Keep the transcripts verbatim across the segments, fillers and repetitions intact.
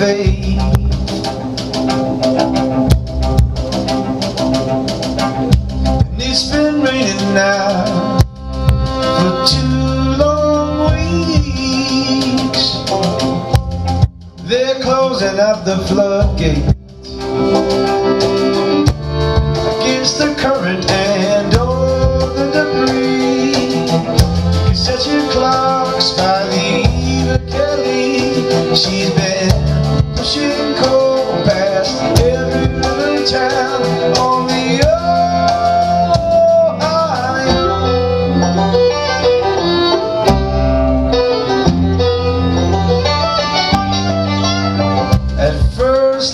fade. It's been raining now for two long weeks. They're closing up the floodgates against the current and all the debris. Set your clocks by the Eva Kelly. She's been pushing coal past every other town on the earth.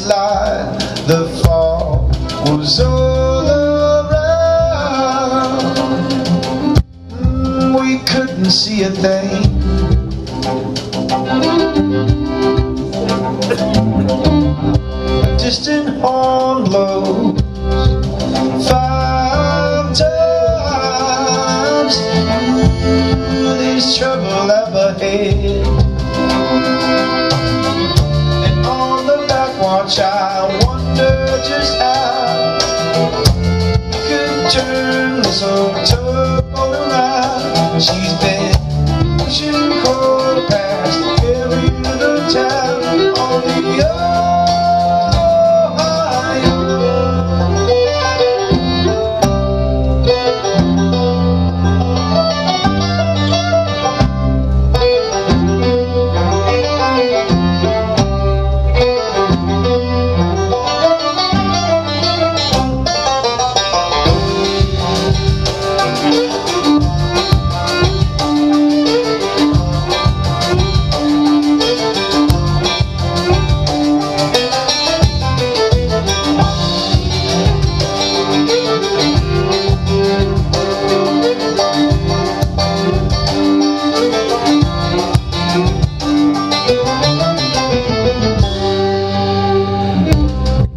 Light, the fall was all around. We couldn't see a thing. A distant horn blows five times. There's trouble up ahead. I wonder just how you could turn this old trouble around. She's been pushing coal past every other town on the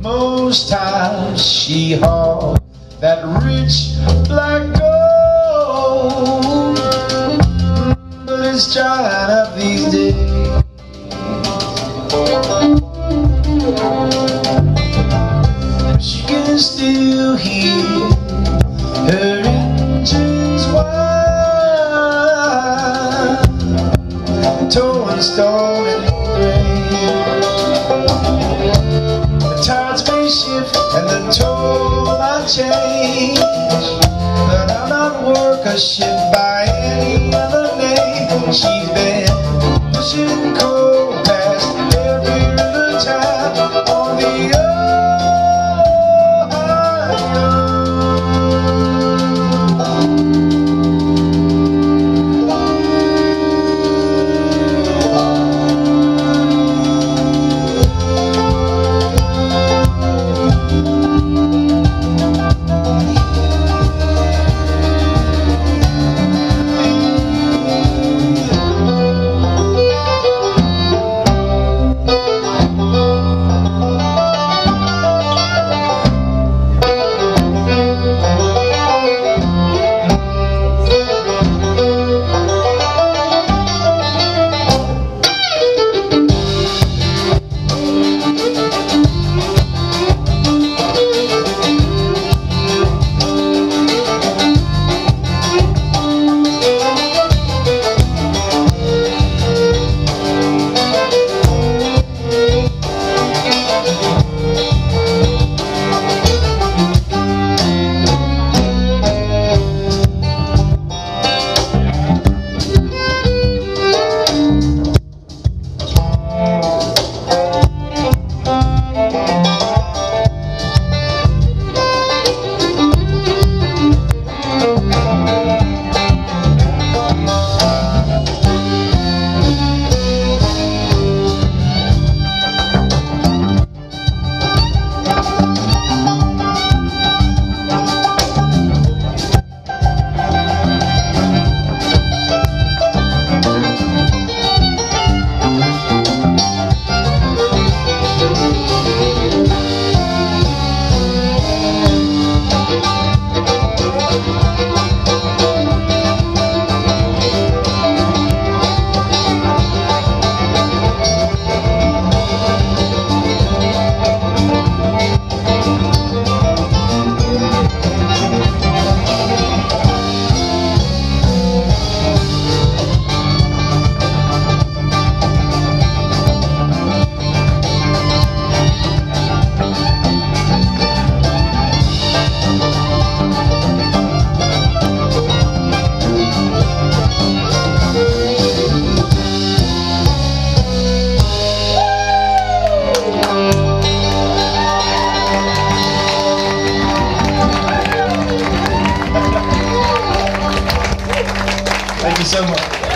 most times she hauled that rich black gold, but it's drying up these days. She can still hear her engines whine, torn stone and rain. Tides may shift and the toll might change, but I'm not worth a ship by any other name. She's been pushing coal past every river time on the earth. Thank you so much.